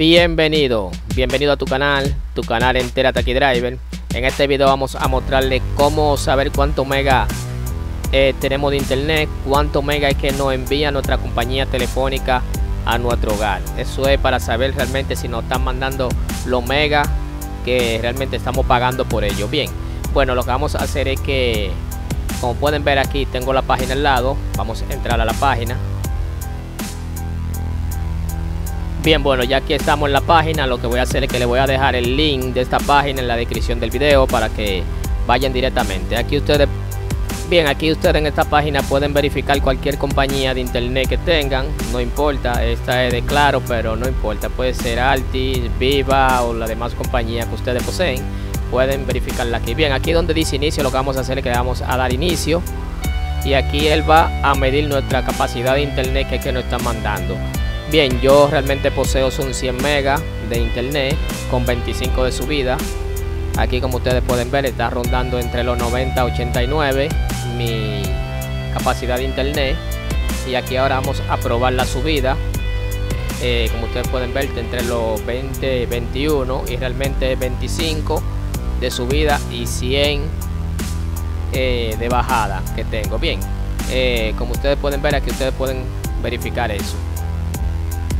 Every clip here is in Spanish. Bienvenido a tu canal Enterate Aquí Driver. En este video vamos a mostrarles cómo saber cuánto mega tenemos de internet, cuánto mega es que nos envía nuestra compañía telefónica a nuestro hogar. Eso es para saber realmente si nos están mandando los megas que realmente estamos pagando por ello. Bien, bueno, lo que vamos a hacer es que, como pueden ver aquí, tengo la página al lado. Vamos a entrar a la página. Bien, bueno, ya que estamos en la página, lo que voy a hacer es que le voy a dejar el link de esta página en la descripción del video para que vayan directamente. Aquí ustedes en esta página pueden verificar cualquier compañía de internet que tengan, no importa. Esta es de Claro, pero no importa, puede ser Altis, Viva o la demás compañía que ustedes poseen. Pueden verificarla aquí. Bien, aquí donde dice inicio, lo que vamos a hacer es que le vamos a dar inicio. Y aquí él va a medir nuestra capacidad de internet que nos está mandando. Bien, yo realmente poseo son 100 megas de internet con 25 de subida. Aquí, como ustedes pueden ver, está rondando entre los 90 y 89 mi capacidad de internet. Y aquí ahora vamos a probar la subida. Como ustedes pueden ver, entre los 20 y 21 y realmente 25 de subida y 100 de bajada que tengo. Bien, como ustedes pueden ver aquí, ustedes pueden verificar eso.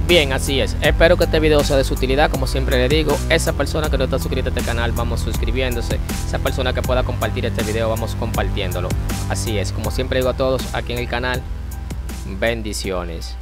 Bien, así es. Espero que este video sea de su utilidad. Como siempre le digo, esa persona que no está suscrita a este canal, vamos suscribiéndose. Esa persona que pueda compartir este video, vamos compartiéndolo. Así es. Como siempre digo a todos aquí en el canal, bendiciones.